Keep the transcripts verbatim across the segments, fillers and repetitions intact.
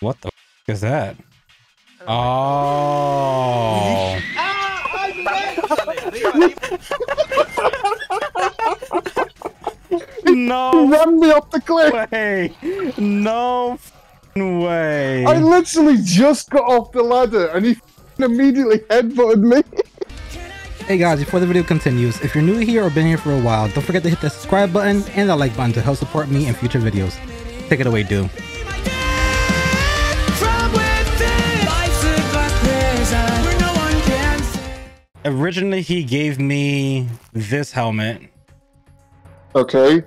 What the f is that? Oh. No. Run me up the cliff. Way. No way. I literally just got off the ladder and he immediately headbutted me. Hey guys, before the video continues, if you're new here or been here for a while, don't forget to hit that subscribe button and that like button to help support me in future videos. Take it away, Doom. Originally, he gave me this helmet. Okay.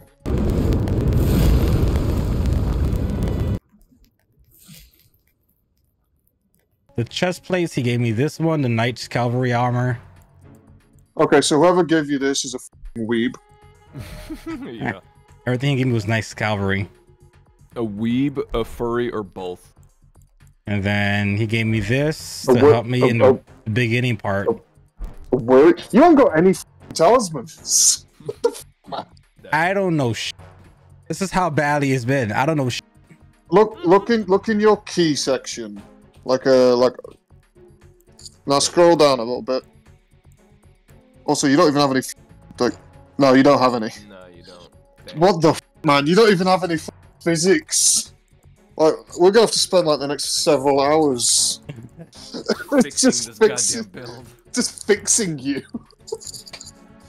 The chest plates, he gave me this one, the Knight's Cavalry armor. Okay, so whoever gave you this is a f***ing weeb. Yeah. Everything he gave me was Knight's Cavalry. A weeb, a furry, or both. And then he gave me this to help me in the beginning part. A word? You don't got any f***ing talismans. What the f***, man? I don't know sh**. This is how badly it's been. I don't know sh**. Look, look in, look in your key section. Like a, like... Now scroll down a little bit. Also, you don't even have any f***ing, like... No, you don't have any. No, you don't. Thanks. What the f***, man? You don't even have any f***ing physics. Like, we're gonna have to spend, like, the next several hours... fixing just this fixing, goddamn build. Just fixing you.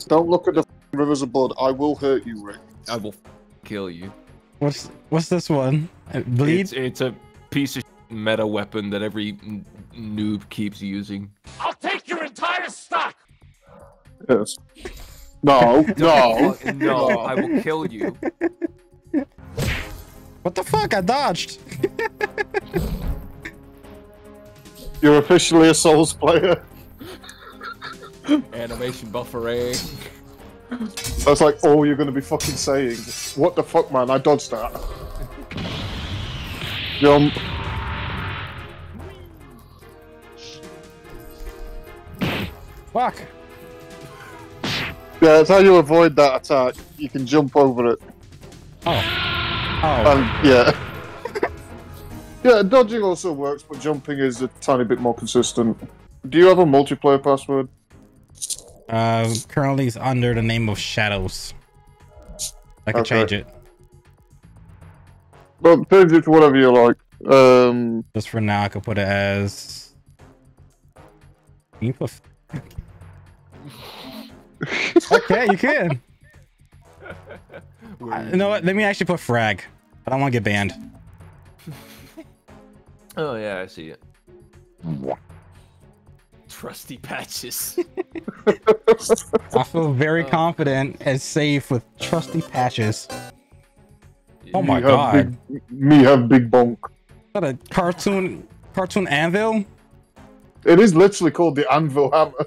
Don't look at the f***ing rivers of blood. I will hurt you, Rick. I will kill you. What's what's this one? Bleed? It's, it's a piece of meta weapon that every noob keeps using. I'll take your entire stock! Yes. No, no. No, I will kill you. What the fuck? I dodged. You're officially a Souls player. Animation buffering. That's like all you're gonna be fucking saying. What the fuck, man? I dodged that. Jump. Fuck. Yeah, that's how you avoid that attack. You can jump over it. Oh. Oh. And, yeah. Yeah, dodging also works, but jumping is a tiny bit more consistent. Do you have a multiplayer password? Uh, currently it's under the name of Shadows. I can okay. change it. Well, change it to whatever you like. Um, Just for now, I can put it as... You put... Okay, you can. I, you know what? Let me actually put frag. I don't want to get banned. Oh, yeah, I see it. Trusty patches. I feel very oh. confident and safe with trusty patches. Yeah. Oh my me god. Big, me have big bonk. Is that a cartoon, cartoon anvil? It is literally called the anvil hammer.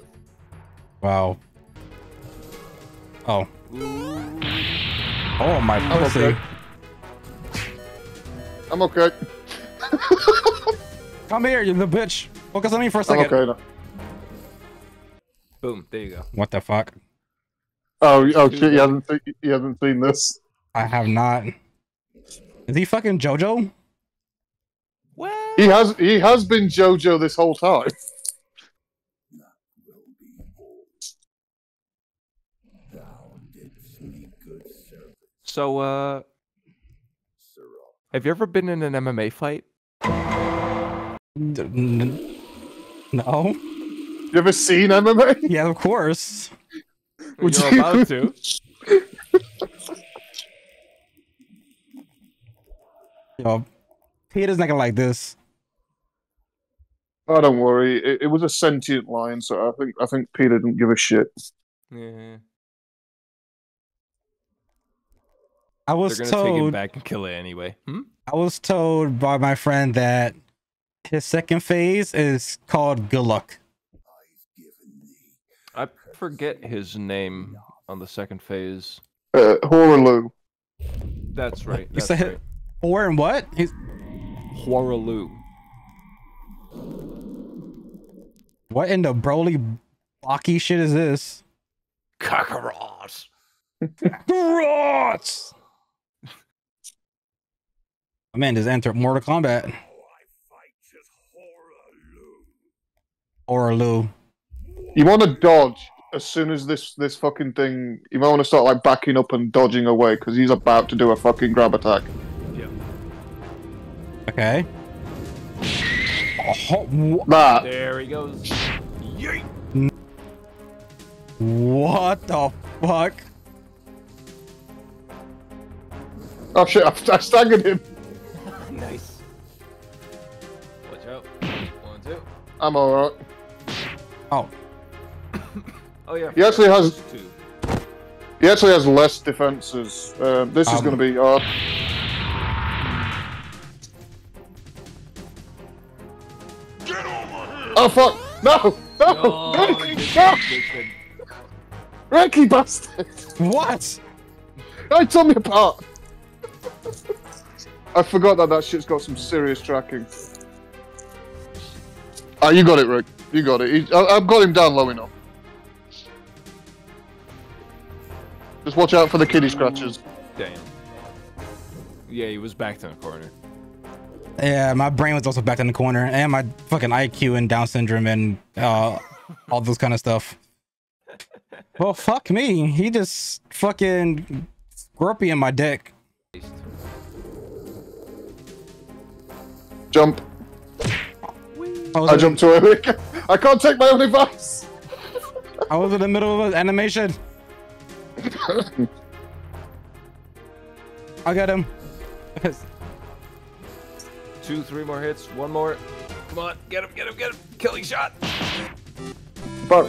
Wow. Oh. Oh my pussy. Okay. I'm okay. Come here, you little bitch. Focus on me for a second. I'm okay now. Boom, there you go. What the fuck? Oh, oh shit, you haven't, you haven't seen this. I have not. Is he fucking JoJo? Well, he has he has been JoJo this whole time. So, uh, have you ever been in an M M A fight? No. You ever seen M M A? Yeah, of course. Would You're you... allowed to. Yo, he doesn't like it like this. Oh, don't worry. It, it was a sentient lion, so I think I think Peter didn't give a shit. Yeah. I was They're gonna told, take him back and kill it anyway. Hmm? I was told by my friend that his second phase is called Good Luck. I forget his name on the second phase. Uh, Hoarah Loux. That's right. That's you said right. Hoarah and what? He's... Hoarah Loux. What in the Broly blocky shit is this? Kakarot. Kakarot. Man, just entered Mortal Kombat. Hoarah Loux. You want to dodge as soon as this this fucking thing. You might want to start like backing up and dodging away because he's about to do a fucking grab attack. Yeah. Okay. Oh, that. There he goes. Yeet. What the fuck? Oh shit! I, I staggered him. Nice. Watch out. One, two. I'm all right. Oh. Oh yeah. He actually has. Two. He actually has less defenses. Uh, this um, is going to be odd. Get over here! Oh fuck! No! No! Oh, Ricky, no! Ricky bastard! What? I tore me apart. I forgot that that shit's got some serious tracking. Ah, oh, you got it, Rick. You got it. He, I, I've got him down low enough. Just watch out for the kitty scratches. Damn. Yeah, he was backed in the corner. Yeah, my brain was also backed in the corner, and my fucking I Q and Down syndrome and uh, all those kind of stuff. Well, fuck me. He just fucking grumpy in my dick. Jump. I, I jumped in... too early. I can't take my own advice. I was in the middle of an animation. I got him. Two, three more hits. One more. Come on, get him, get him, get him. Killing shot. But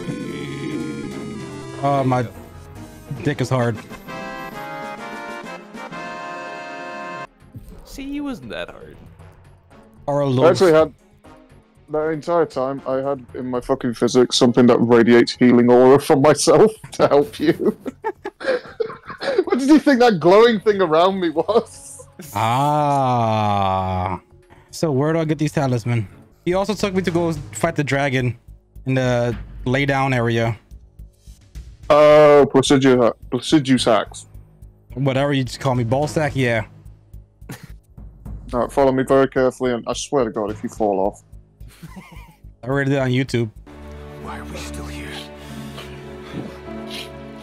oh, my go. Dick is hard. See, he wasn't that hard. Or a I actually had. That entire time, I had in my fucking physics something that radiates healing aura from myself to help you. What did you think that glowing thing around me was? Ah. So where do I get these talisman? He also took me to go fight the dragon in the lay down area. Oh, uh, Placidus, Placidus hacks. Whatever you just call me, ball sack, yeah. Alright, follow me very carefully, and I swear to God, if you fall off. I read it on YouTube. Why are we still here?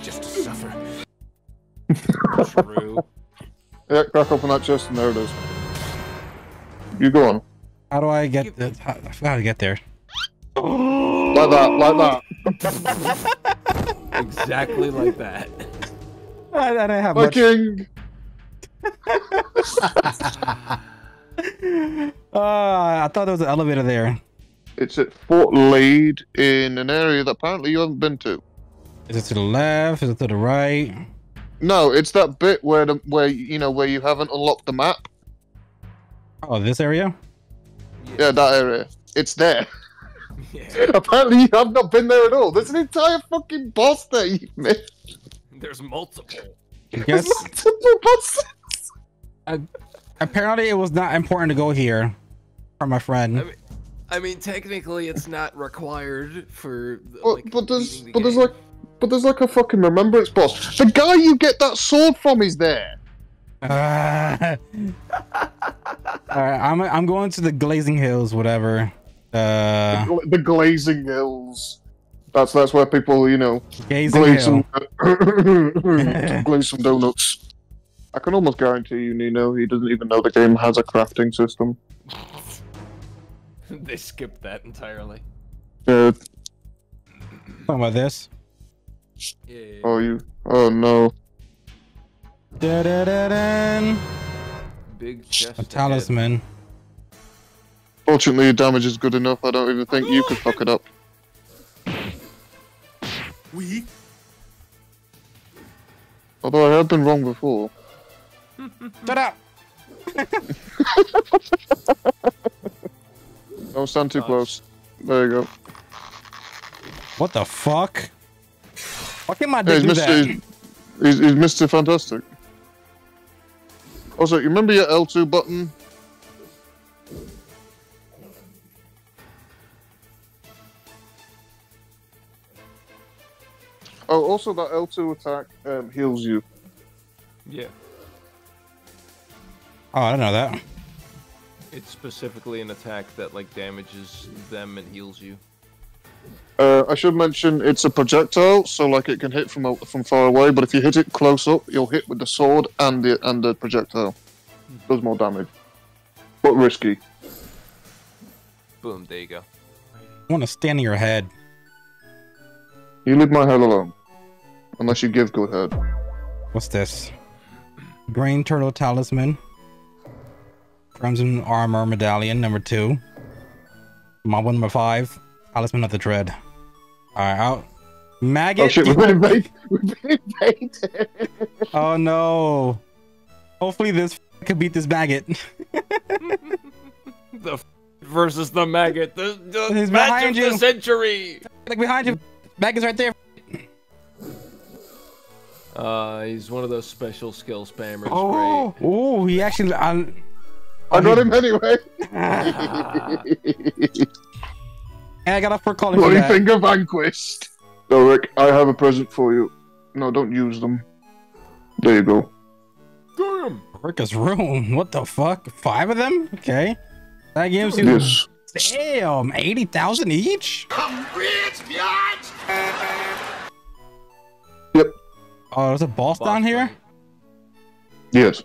Just to suffer. True. Yeah, crack open that chest and there it is. You go on. How do I get the, how, how do I get there? Like that, like that. Exactly like that. I, I didn't have My much. King. uh, I thought there was an elevator there. It's at Fort Lade in an area that apparently you haven't been to. Is it to the left? Is it to the right? No, it's that bit where the, where you know where you haven't unlocked the map. Oh, this area? Yeah, yeah, that area. It's there. Yeah. Apparently you have not been there at all. There's an entire fucking boss there, you missed. There's multiple. There's multiple bosses. I, apparently it was not important to go here from my friend. I mean, I mean, technically, it's not required for. Like, but, but there's, the but game. there's like, but there's like a fucking remembrance boss. The guy you get that sword from is there. Uh, all right, I'm I'm going to the Glazing Hills, whatever. Uh, the, the Glazing Hills. That's that's where people, you know, Gazing glaze Hill. some glaze some donuts. I can almost guarantee you, Nino, he doesn't even know the game has a crafting system. They skipped that entirely. Yeah. Talking about this. Yeah, yeah, yeah. Oh, you. Oh, no. Da da da da. Big chest. A talisman. Fortunately, your damage is good enough. I don't even think you could fuck it up. We. Although I have been wrong before. Shut up! Don't stand too close. There you go. What the fuck? Why can't my dick do that? He's, he's Mister Fantastic. Also, you remember your L two button? Oh, also that L two attack um, heals you. Yeah. Oh, I don't know that. It's specifically an attack that like damages them and heals you. Uh, I should mention it's a projectile, so like it can hit from from far away. But if you hit it close up, you'll hit with the sword and the and the projectile. It does more damage, but risky. Boom! There you go. I want to stand in your head. You leave my head alone, unless you give good head. What's this? Green turtle talisman. Crimson armor medallion number two. My one number five. Talisman of the Dread. Alright, out. Maggot! Oh shit, we've been invaded! We've been invaded! Oh no. Hopefully this f could beat this maggot. The f versus the maggot. The, the He's match behind of you. The century! Like behind you. Maggot's right there. Uh, he's one of those special skill spammers. Oh, oh he actually... I, I got him anyway! And I got up for calling Bloody for finger vanquished. So Rick, I have a present for you. No, don't use them. There you go. Damn! Rick's room. What the fuck? Five of them? Okay. That gives you... Yes. Damn! eighty thousand each? I'm rich, bitch! Yep. Oh, there's a boss, boss down here? Yes.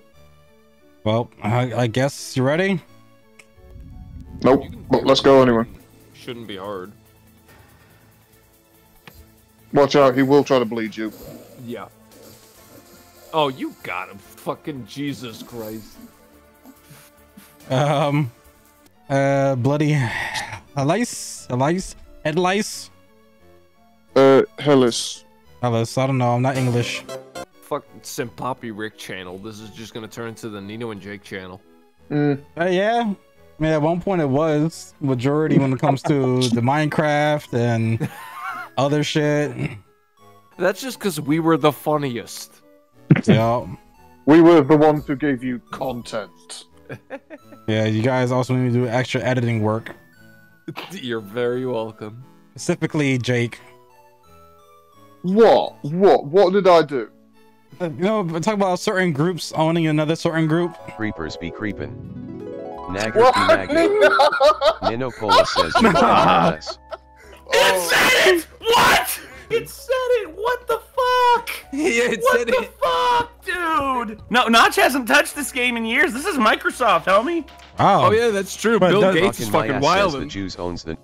Well, I, I guess you ready? Nope. Well, let's go anyway. Shouldn't be hard. Watch out, he will try to bleed you. Yeah. Oh, you got him. Fucking Jesus Christ. Um. Uh, bloody. A lice? A lice? Head lice? Uh, Hellas. Hellas, I don't know. I'm not English. Fuck Senpapi Rick channel. This is just gonna turn into the Nino and Jake channel. Mm. Uh, yeah. I mean, at one point it was majority when it comes to the Minecraft and other shit. That's just because we were the funniest. Yeah. We were the ones who gave you content. Yeah, you guys also need to do extra editing work. You're very welcome. Specifically, Jake. What? What? What did I do? You know, talk about certain groups owning another certain group. Creepers be creepin'. Naggers be nagging. Nino Cola says you can't less. It said it! What? It said it! What the fuck? Yeah, it what said the it. fuck, dude? No, Notch hasn't touched this game in years. This is Microsoft, homie. Oh, oh yeah, that's true. But Bill Gates is fucking wild. The Jews owns the.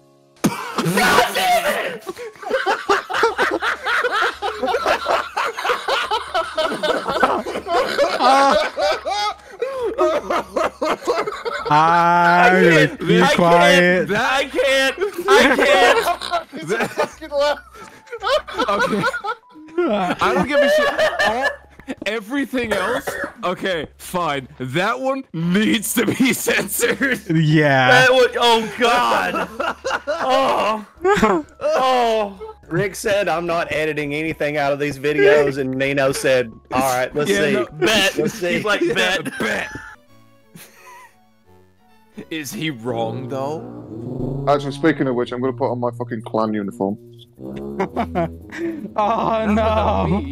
I, I be I quiet. Can't, I can't. I can't. Okay. I don't give a shit. All, everything else. Okay, fine. That one needs to be censored. Yeah. That one, oh God. Oh. Oh. Rick said, I'm not editing anything out of these videos, and Nino said, all right, let's yeah, see. No, bet. Let's see. He's like, yeah, bet. Bet. Is he wrong, though? Actually, speaking of which, I'm going to put on my fucking clan uniform. Oh, no.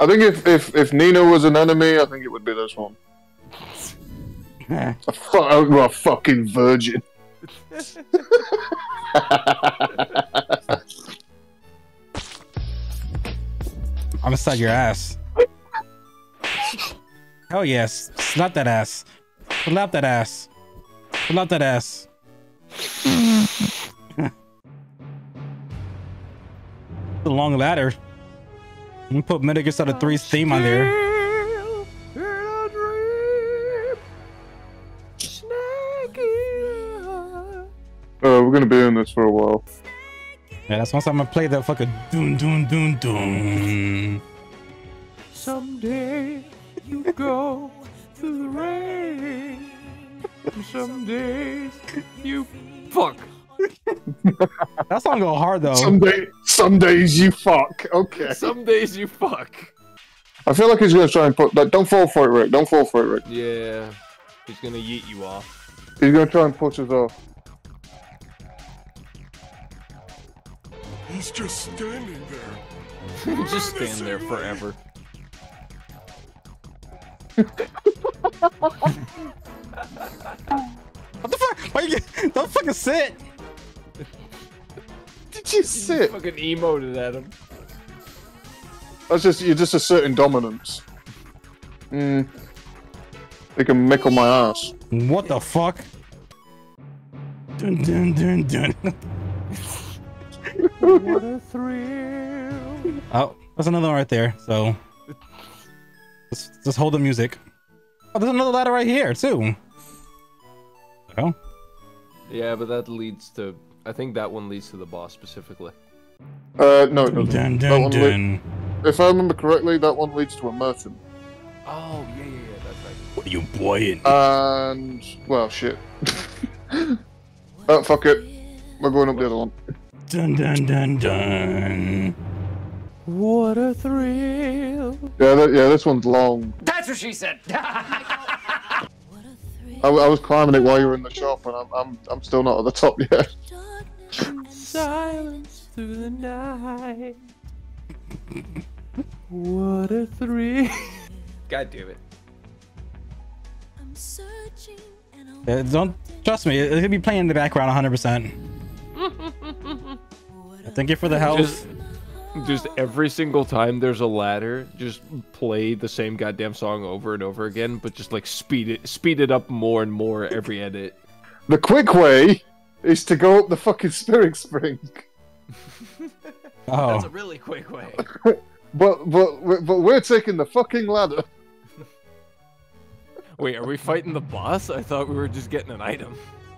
I think if, if, if Nino was an enemy, I think it would be this one. A, fu a fucking virgin. I'm inside your ass. Oh yes, slap that ass. Slap that ass. Slap that ass. The long ladder. You can put Mitigus out of three's theme on there. Uh, we're gonna be in this for a while. Yeah, that's once I'm gonna play that fucking doom doom doom doom. Someday you go through the rain. Some days you fuck. That song go hard though. Some day, some days you fuck. Okay. Some days you fuck. I feel like he's gonna try and put that. Don't fall for it, Rick. Don't fall for it, Rick. Yeah, he's gonna yeet you off. He's gonna try and push us off. He's just standing there. Just stand there forever. What the fuck? Why are you getting... Don't fucking sit! Did you sit? You fucking emoted at him. That's just... You're just asserting dominance. Mm. They can mickle my ass. What the fuck? Dun dun dun dun. What a thrill. Oh, there's another one right there, so... Let's just hold the music. Oh, there's another ladder right here, too. Oh. Yeah, but that leads to... I think that one leads to the boss, specifically. Uh, no. Dun, dun, dun, dun. If I remember correctly, that one leads to a merchant. Oh, yeah, yeah, yeah, that's right. What are you buying? And... Well, shit. Oh, fuck it. We're going up the other one. Dun, dun, dun, dun. What a thrill. Yeah, that, yeah, this one's long. That's what she said. I, I was climbing it while you were in the shop, and I'm I'm I'm still not at the top yet. Silence through the night. What a thrill. God damn it. I'm searching and uh, don't trust me. It'll be playing in the background one hundred percent. Thank you for the help. Just Just every single time there's a ladder, just play the same goddamn song over and over again, but just like speed it, speed it up more and more every edit. The quick way is to go up the fucking spirit spring. Oh. That's a really quick way. but but but we're taking the fucking ladder. Wait, are we fighting the boss? I thought we were just getting an item.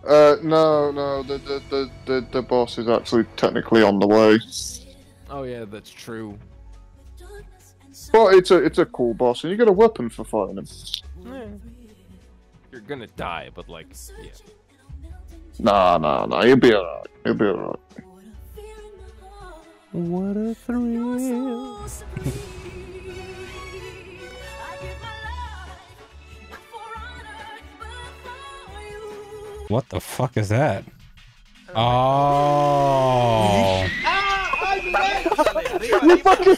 Uh, no, no, the the the the, the boss is actually technically on the way. Oh yeah, that's true. But it's a it's a cool boss, and you get a weapon for fighting him. Yeah. You're gonna die, but like, yeah. Nah, nah, nah. You'll be alright. You'll be alright. What a thrill! What the fuck is that? Oh. You fucking...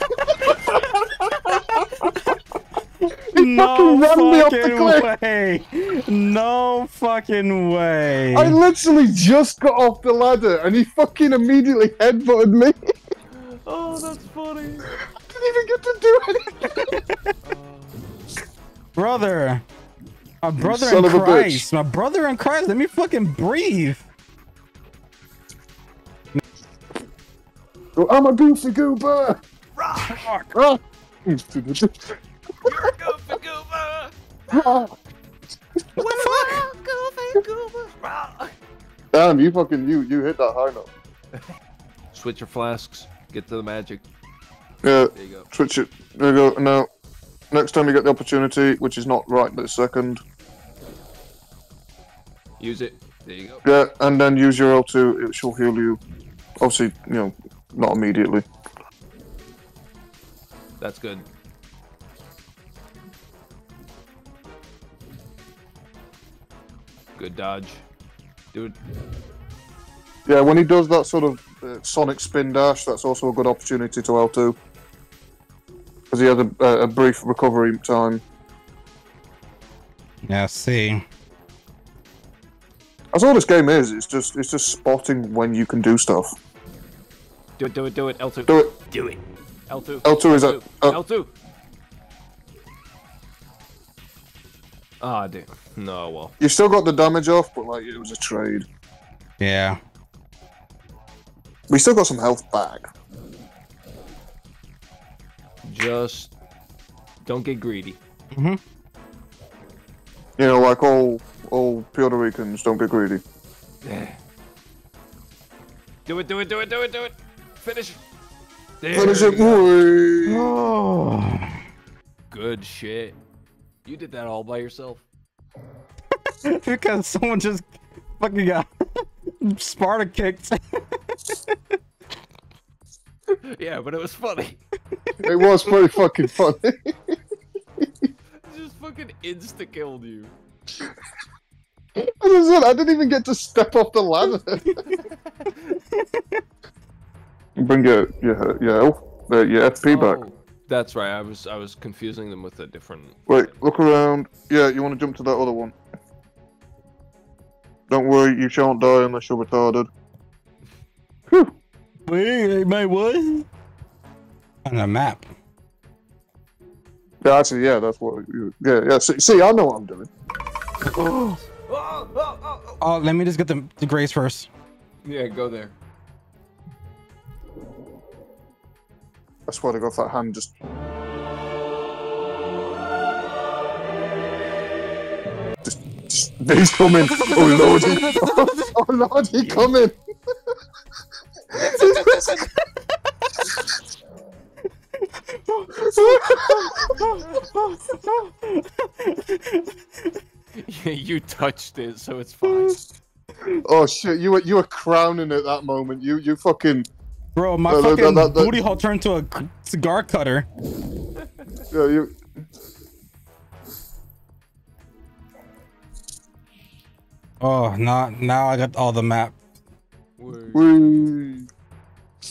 no fucking ran me off the cliff. Way! No fucking way! I literally just got off the ladder and he fucking immediately headbutted me! Oh, that's funny! I didn't even get to do anything! Brother! My brother in Christ! My brother in Christ! Let me fucking breathe! I'm a goofy goober! Rock! Rock! You're a goofy goober! Rock! We're a goofy goober! Rock! Damn, you fucking, you, you hit that high note. Switch your flasks. Get to the magic. Yeah, there you go. Switch it. There you go. Now, next time you get the opportunity, which is not right this second. Use it. There you go. Yeah, and then use your L two. It shall heal you. Obviously, you know, not immediately. That's good. Good dodge. Dude. Yeah, when he does that sort of uh, sonic spin dash, that's also a good opportunity to L two. Because he has a, a brief recovery time. Yeah, I see. That's all this game is. It's just, it's just spotting when you can do stuff. Do it, do it, do it, L two. Do it. Do it. L two. L two is up. L two. Ah, oh, dude. No, well. You still got the damage off, but like it was a trade. Yeah. We still got some health back. Just don't get greedy. Mm-hmm. You know, like all all Puerto Ricans, don't get greedy. Do it, do it, do it, do it, do it. Finish. There Finish it, boy. Oh. Good shit. You did that all by yourself. Because someone just fucking got Sparta kicked. Yeah, but it was funny. It was pretty fucking funny. Just fucking insta killed you. That was it. I didn't even get to step off the ladder. Bring your your your, elf, uh, your F P oh, back. That's right. I was I was confusing them with a different. Wait, look around. Yeah, you want to jump to that other one. Don't worry, you shan't die unless you're retarded. Whew. Wait, mate, what? On a map. Yeah, actually, yeah, that's what you... Yeah, yeah, see, see I know what I'm doing. Oh, oh, oh, oh. oh let me just get the, the grace first. Yeah, go there. I swear to God, that hand just... Just, just he's coming. Oh, Lord, he, oh, oh, Lord, he coming. Yeah, you touched it, so it's fine. Oh shit! You were you were crowning at that moment. You you fucking bro, my uh, fucking that, that, that, booty hole turned to a cigar cutter. Yeah, you. Oh, now now I got all the map. Wee.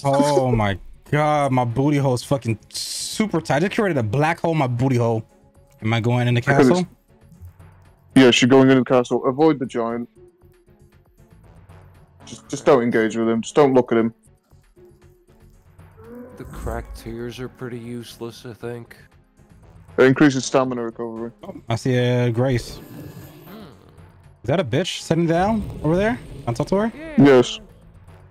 Oh my god, my booty hole is fucking super tight. I just created a black hole in my booty hole. Am I going in the castle? Yeah, she's going in the castle. Avoid the giant. Just, just don't engage with him. Just don't look at him. The cracked tears are pretty useless, I think. It increases stamina recovery. Oh, I see a uh, Grace. Is that a bitch sitting down over there? I'll talk to her? Yeah. Yes.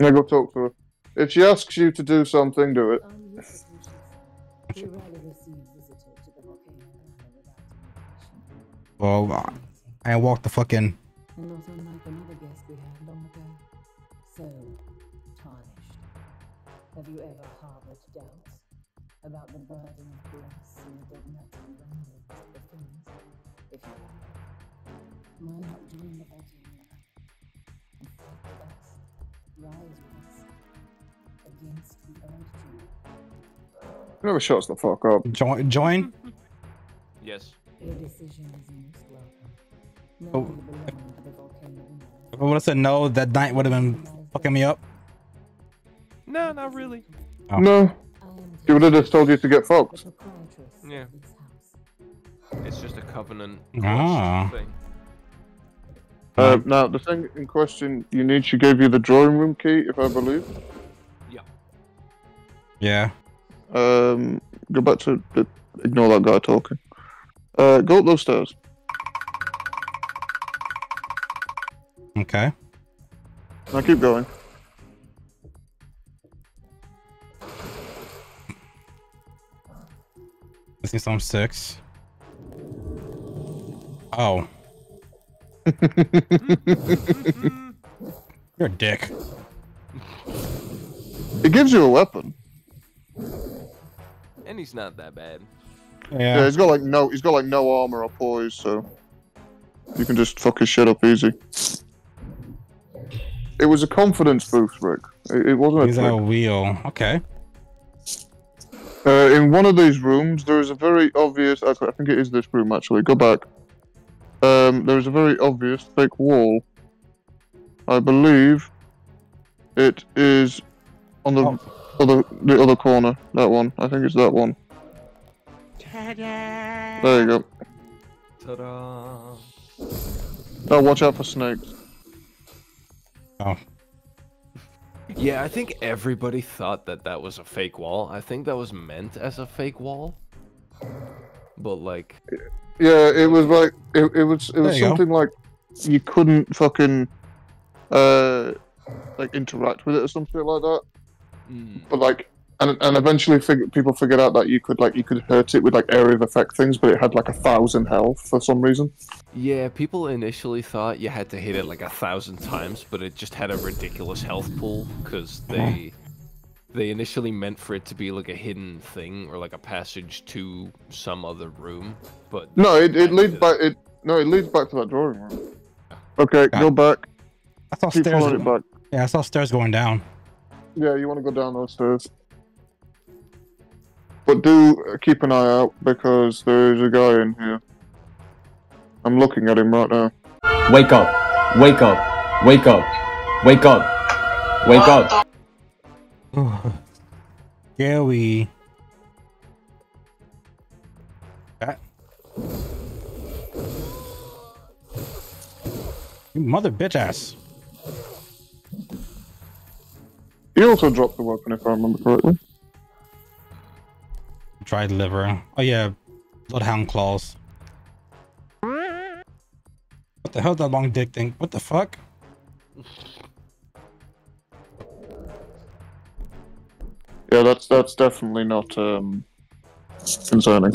Yeah, go talk to her. If she asks you to do something, do it. Well, I walked the fuck in. Not unlike another guest we had long ago. So tarnished. Have you ever harbored doubts about the burden of grace and the dogmatic language of the things? If you are, my not dream about you. Rise with us against the urge. Whoever shuts the fuck up. Join? Join? Yes. Your decision is most welcome. No, oh. If I would have said no, that night would have been fucking me up. No, not really. Oh. No. She would have just told you to get fucked. Yeah. It's just a covenant ah. thing. Uh, now, the thing in question you need, she gave you the drawing room key, if I believe. Yeah. Yeah. Um, go back to... Uh, ignore that guy talking. Uh, go up those stairs. Okay. Now keep going. I think I'm six. Oh. You're a dick. It gives you a weapon. And he's not that bad. Yeah. yeah, he's got like no he's got like no armor or poise, so you can just fuck his shit up easy. It was a confidence boost, Rick. It, it wasn't a He's trick. a wheel. Okay. Uh, in one of these rooms there is a very obvious I think it is this room actually. Go back. Um, there's a very obvious thick wall. I believe it is on the oh. other the other corner. That one. I think it's that one. Ta-da. There you go. Ta-da. Oh, watch out for snakes. Oh. Yeah, I think everybody thought that that was a fake wall. I think that was meant as a fake wall. But like... Yeah. Yeah, it was like it, it was it was something go. like you couldn't fucking uh like interact with it or something like that. Mm. But like and and eventually fig people figured out that you could like you could hurt it with like area of effect things, but it had like a thousand health for some reason. Yeah, people initially thought you had to hit it like a thousand times, but it just had a ridiculous health pool because they they initially meant for it to be like a hidden thing or like a passage to some other room. But no, it, it leads back. It no, it leads back to that drawing room. Okay, God. go back. I saw Keep stairs. It back. Yeah, I saw stairs going down. Yeah, you want to go down those stairs. But do keep an eye out because there is a guy in here. I'm looking at him right now. Wake up! Wake up! Wake up! Wake up! Wake up! Yeah, we. You mother bitch ass. He also dropped the weapon, if I remember correctly. Dried liver. Oh yeah, Bloodhound Claws. What the hell is that long dick thing? What the fuck? Yeah, that's that's definitely not um concerning.